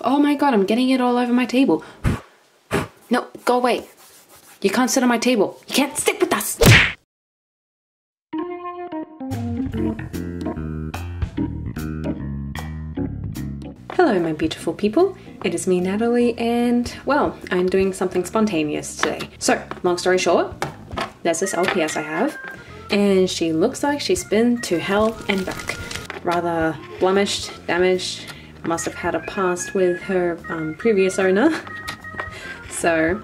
Oh my god, I'm getting it all over my table. No, go away. You can't sit on my table. You can't stick with us. Hello my beautiful people, it is me Natalie, and well, I'm doing something spontaneous today. So, long story short, there's this LPS I have, and she looks like she's been to hell and back. Rather blemished, damaged, must have had a past with her previous owner. So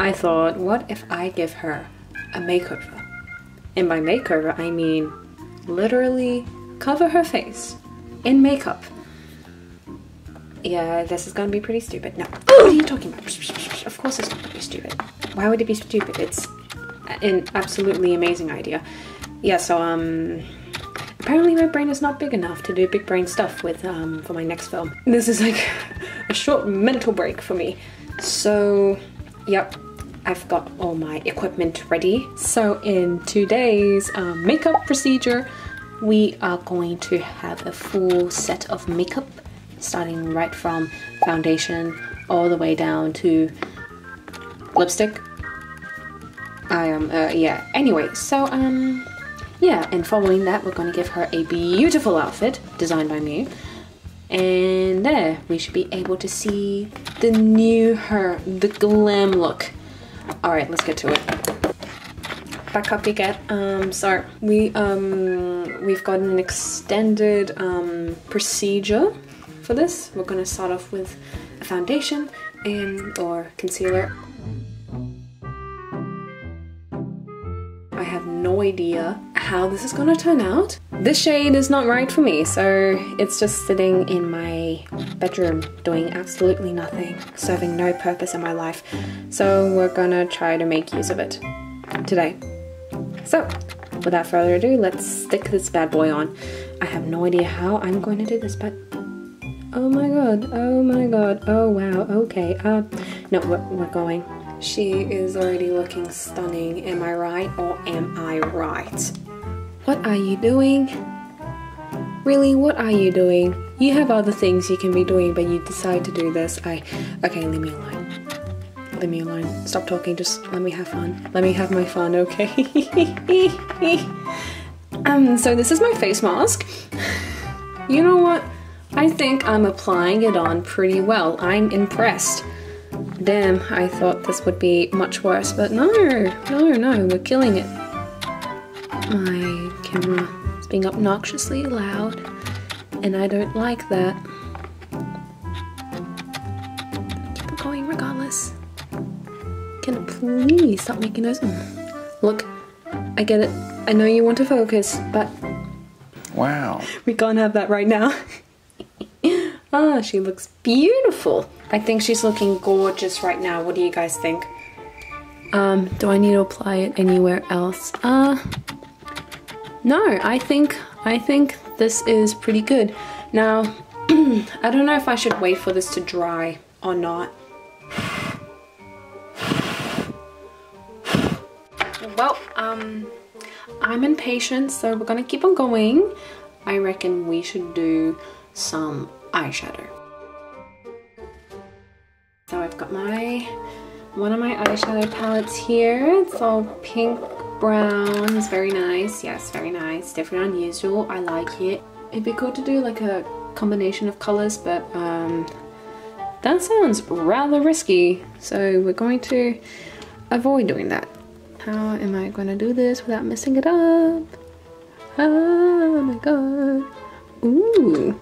I thought, what if I give her a makeover? And by makeover, I mean literally cover her face in makeup. Yeah, this is gonna be pretty stupid. No, what are you talking about? Of course it's not gonna be stupid. Why would it be stupid? It's an absolutely amazing idea. Yeah, so apparently my brain is not big enough to do big brain stuff with for my next film. This is like a short mental break for me. So, yep, I've got all my equipment ready. So in today's makeup procedure, we are going to have a full set of makeup, starting right from foundation all the way down to lipstick. Yeah, anyway, so yeah, and following that, we're going to give her a beautiful outfit designed by me. And there, we should be able to see the new her, the glam look. Alright, let's get to it. Back up we get. So, we've got an extended procedure for this. We're going to start off with a foundation and or concealer. I have no idea how this is gonna turn out. This shade is not right for me, so it's just sitting in my bedroom doing absolutely nothing, serving no purpose in my life. So we're gonna try to make use of it today. So without further ado, let's stick this bad boy on. I have no idea how I'm going to do this, but oh my god, oh my god, oh wow, okay, no, we're going. She is already looking stunning. Am I right or am I right? What are you doing? Really, what are you doing? You have other things you can be doing, but you decide to do this. Okay, leave me alone. Leave me alone. Stop talking, just let me have fun. Let me have my fun, okay? So this is my face mask. You know what? I think I'm applying it on pretty well. I'm impressed. Damn, I thought this would be much worse, but no, we're killing it. My camera is being obnoxiously loud, and I don't like that. Keep it going regardless. Can it please stop making those? Look, I get it. I know you want to focus, but... Wow. We can't have that right now. Ah, she looks beautiful. I think she's looking gorgeous right now. What do you guys think? Do I need to apply it anywhere else? No, I think this is pretty good. Now, I don't know if I should wait for this to dry or not. Well, I'm impatient, so we're gonna keep on going. I reckon we should do some eyeshadow. So I've got one of my eyeshadow palettes here. It's all pink brown. It's very nice. Yes, very nice. Different, unusual. I like it. It'd be good to do like a combination of colors, but that sounds rather risky. So we're going to avoid doing that. How am I going to do this without messing it up? Oh my god. Ooh.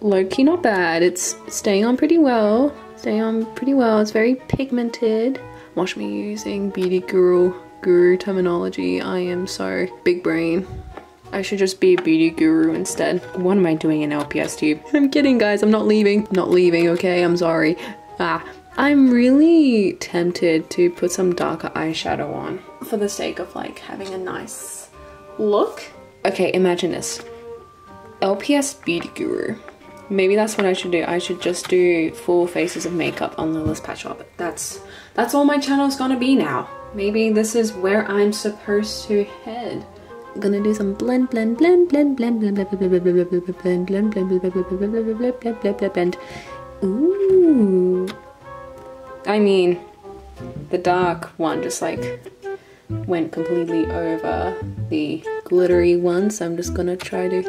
Low-key not bad. It's staying on pretty well. It's very pigmented. Watch me using beauty guru terminology. I am so big brain. I should just be a beauty guru instead. What am I doing in LPS tube? I'm kidding guys, I'm not leaving. Not leaving, okay, I'm sorry. I'm really tempted to put some darker eyeshadow on for the sake of like having a nice look. Okay, imagine this. LPS beauty guru. Maybe that's what I should do. I should just do full faces of makeup on Lilith's Patchwork. That's all my channel's gonna be now. Maybe this is where I'm supposed to head. I'm gonna do some blend. Ooh. I mean, the dark one just like went completely over the glittery one, so I'm just gonna try to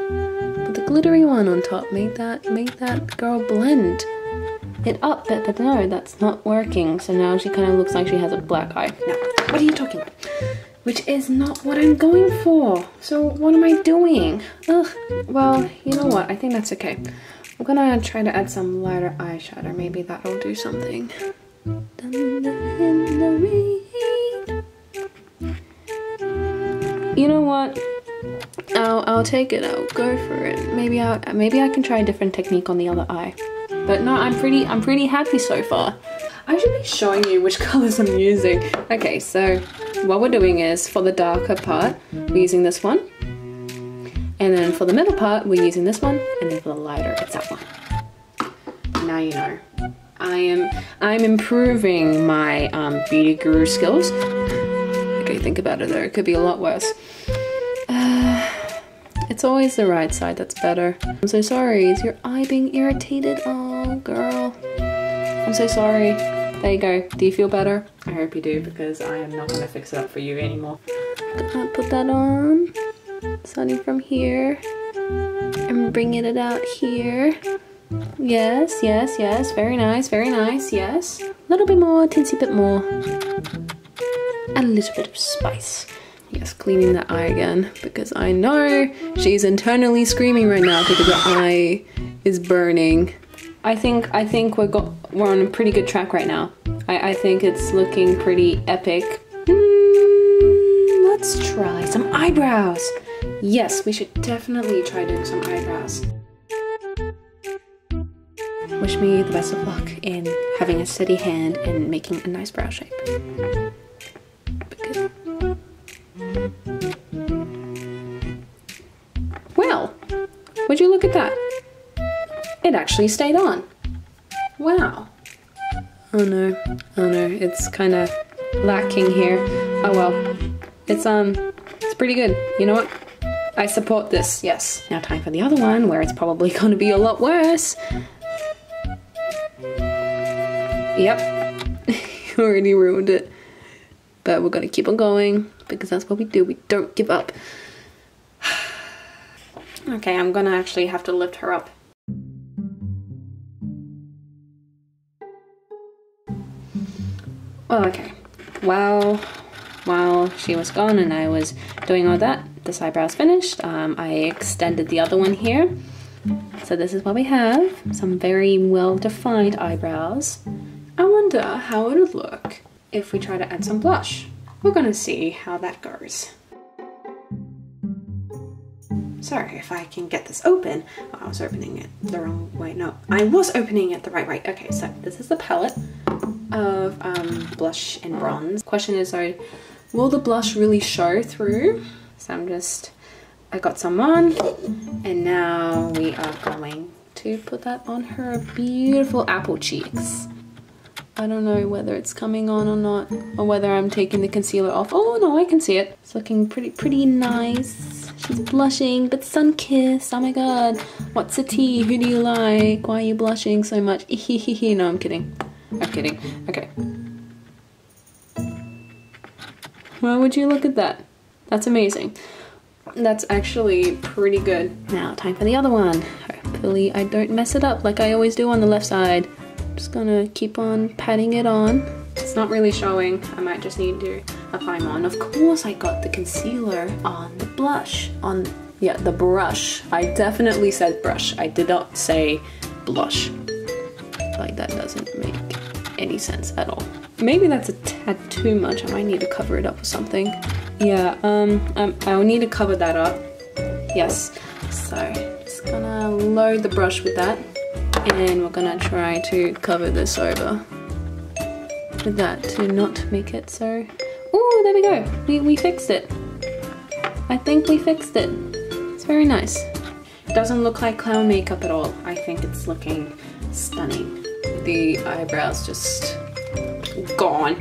put the glittery one on top. Make that girl blend it up, but no, that's not working. So now she kind of looks like she has a black eye. No, what are you talking about? Which is not what I'm going for. So what am I doing? Ugh. Well, you know what? I think that's okay. I'm gonna try to add some lighter eyeshadow. Maybe that'll do something. You know what? I'll take it. I'll go for it. Maybe I can try a different technique on the other eye. But no, I'm pretty happy so far. I should be showing you which colors I'm using. Okay, so what we're doing is for the darker part, we're using this one. And then for the middle part, we're using this one. And then for the lighter, it's that one. Now you know. I'm improving my beauty guru skills. Okay, think about it though, it could be a lot worse. It's always the right side that's better. I'm so sorry, is your eye being irritated? Oh, girl. I'm so sorry. There you go. Do you feel better? I hope you do, because I am not going to fix it up for you anymore. Put that on. Starting from here. And bringing it out here. Yes, yes, yes. Very nice, very nice, yes. A little bit more, teensy bit more. Add a little bit of spice. Yes, cleaning that eye again, because I know she's internally screaming right now because the eye is burning. I think we're on a pretty good track right now. I think it's looking pretty epic. Let's try some eyebrows. Yes, we should definitely try doing some eyebrows. Wish me the best of luck in having a steady hand and making a nice brow shape. Well, would you look at that? It actually stayed on. Wow. Oh no, it's kind of lacking here. Oh well, it's pretty good. You know what? I support this, yes. Now time for the other one where it's probably gonna be a lot worse. Yep, you already ruined it. But we're gonna keep on going because that's what we do, we don't give up. Okay, I'm gonna actually have to lift her up. Well, okay. While she was gone and I was doing all that, this eyebrow's finished. I extended the other one here. So this is what we have. Some very well-defined eyebrows. I wonder how it would look if we try to add some blush. We're gonna see how that goes. Sorry if I can get this open. Oh, I was opening it the wrong way. No, I was opening it the right way. Okay, so this is the palette of blush and bronze. Question is though, will the blush really show through? So I got some on, and now we are going to put that on her beautiful apple cheeks. I don't know whether it's coming on or not, or whether I'm taking the concealer off. Oh no, I can see it. It's looking pretty nice. She's blushing, but sun-kissed. Oh my god. What's a tea? Who do you like? Why are you blushing so much? No, I'm kidding. I'm kidding. Okay. Well, would you look at that? That's amazing. That's actually pretty good. Now, time for the other one. Hopefully I don't mess it up like I always do on the left side. I'm just gonna keep on patting it on. It's not really showing. I might just need to apply more. And of course I got the concealer on the blush. Yeah, the brush. I definitely said brush. I did not say blush. Like that doesn't make any sense at all. Maybe that's a tad too much. I might need to cover it up with something. Yeah, I'll need to cover that up. Yes. So, just gonna load the brush with that. And we're gonna try to cover this over with that to not make it so... Ooh, there we go. We fixed it. I think we fixed it. It's very nice. It doesn't look like clown makeup at all. I think it's looking stunning. The eyebrows just gone.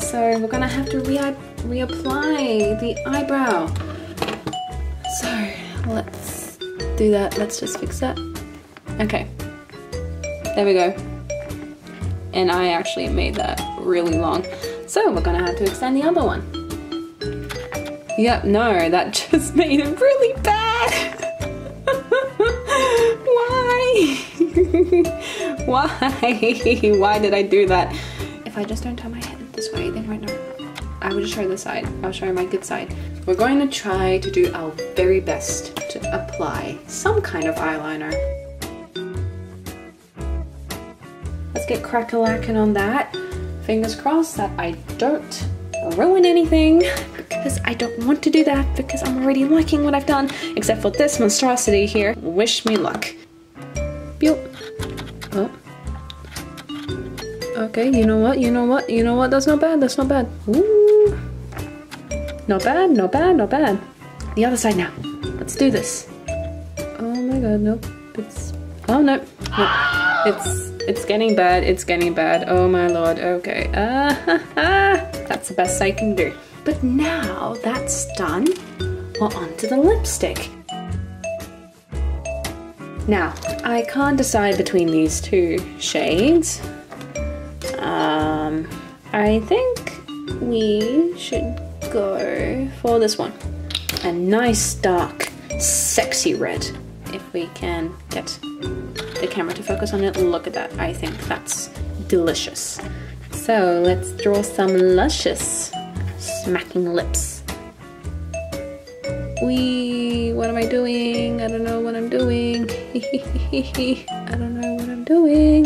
So we're gonna have to reapply the eyebrow. So let's do that. Let's just fix that. Okay. There we go. and I actually made that really long. So we're gonna have to extend the other one. Yep, no, that just made it really bad. Why? Why? Why did I do that? If I just don't turn my head this way, then right now, I will just show the side. I'll show my good side. We're going to try to do our very best to apply some kind of eyeliner. Let's get crack-a-lackin' on that. Fingers crossed that I don't ruin anything, because I don't want to do that because I'm already liking what I've done, except for this monstrosity here. Wish me luck. Oh. Okay, you know what, that's not bad, Ooh. Not bad. The other side now. Let's do this. Oh my god, nope. Nope. It's getting bad, Oh my lord, okay. That's the best I can do. But now that's done, we're on to the lipstick. Now, I can't decide between these two shades. I think we should go for this one. A nice, dark, sexy red. If we can get the camera to focus on it, look at that. I think that's delicious. So let's draw some luscious, smacking lips. Wee, what am I doing? I don't know what I'm doing. I don't know what I'm doing.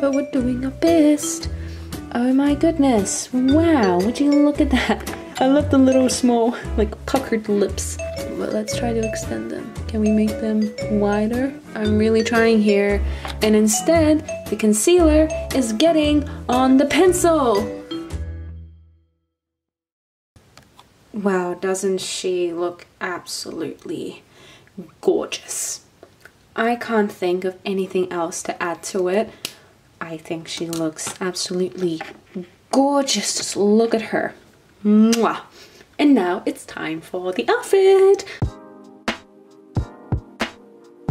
But we're doing our best. Oh my goodness. Wow, would you look at that? I love the little small, like, puckered lips. But let's try to extend them. Can we make them wider? I'm really trying here. And instead, the concealer is getting on the pencil. Wow, doesn't she look absolutely gorgeous? I can't think of anything else to add to it. I think she looks absolutely gorgeous. Just look at her. Mwah. And now it's time for the outfit.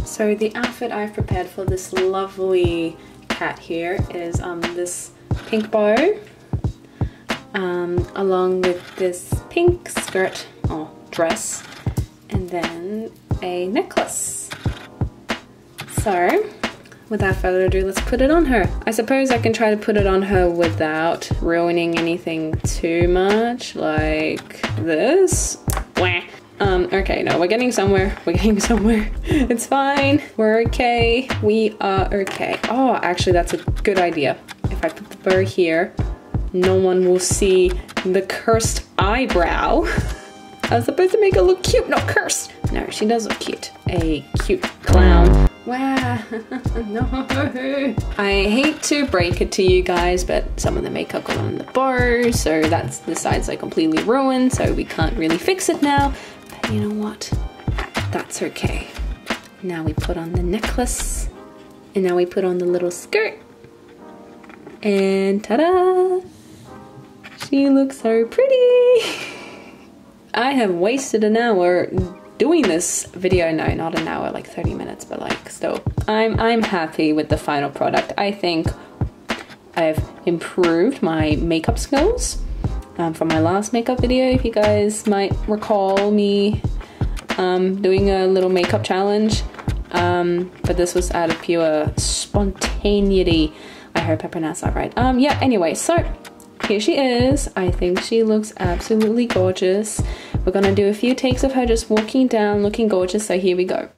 So the outfit I've prepared for this lovely cat here is this pink bow, along with this pink skirt or dress, and then a necklace. So without further ado, let's put it on her. I suppose I can try to put it on her without ruining anything too much, like this. Wah. Okay, no, we're getting somewhere. It's fine. We're okay. We are okay. Oh, actually, that's a good idea. If I put the bow here, no one will see the cursed eyebrow. I was supposed to make her look cute, not cursed. No, she does look cute. A cute clown. Wow, no. I hate to break it to you guys, but some of the makeup got on the bow, so that's the sides are completely ruined, so we can't really fix it now. But you know what? That's okay. Now we put on the necklace, and now we put on the little skirt. And ta-da! She looks so pretty! I have wasted an hour doing this video. No, not an hour, like 30 minutes, but like still. I'm happy with the final product. I think I've improved my makeup skills from my last makeup video. If you guys might recall me doing a little makeup challenge, but this was out of pure spontaneity. I hope I pronounced that right. Yeah, anyway, so here she is. I think she looks absolutely gorgeous. We're gonna do a few takes of her just walking down, looking gorgeous, so here we go.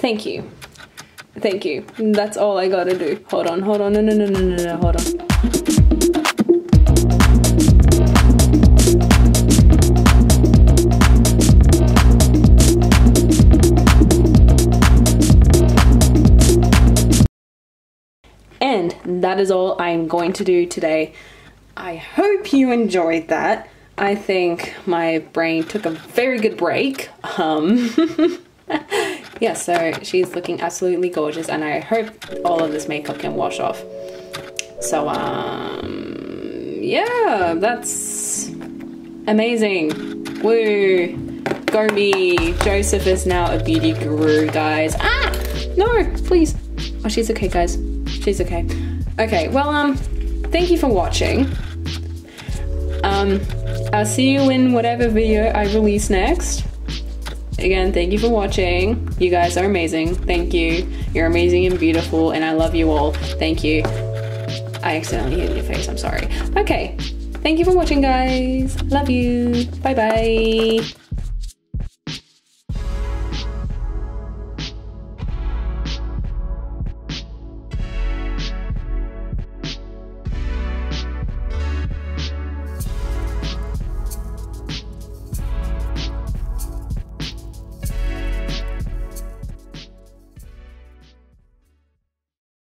Thank you. Thank you. That's all I gotta do. Hold on, hold on, no, hold on. And that is all I'm going to do today. I hope you enjoyed that. I think my brain took a very good break. yeah, so she's looking absolutely gorgeous, and I hope all of this makeup can wash off. So yeah, that's amazing. Woo, go me. Joseph is now a beauty guru, guys. Ah, no, please. Oh, she's okay, guys. She's okay. Okay, well, thank you for watching. I'll see you in whatever video I release next. Again, thank you for watching. You guys are amazing. Thank you. You're amazing and beautiful, and I love you all. Thank you. I accidentally hit your face. I'm sorry. Okay. Thank you for watching, guys. Love you. Bye-bye.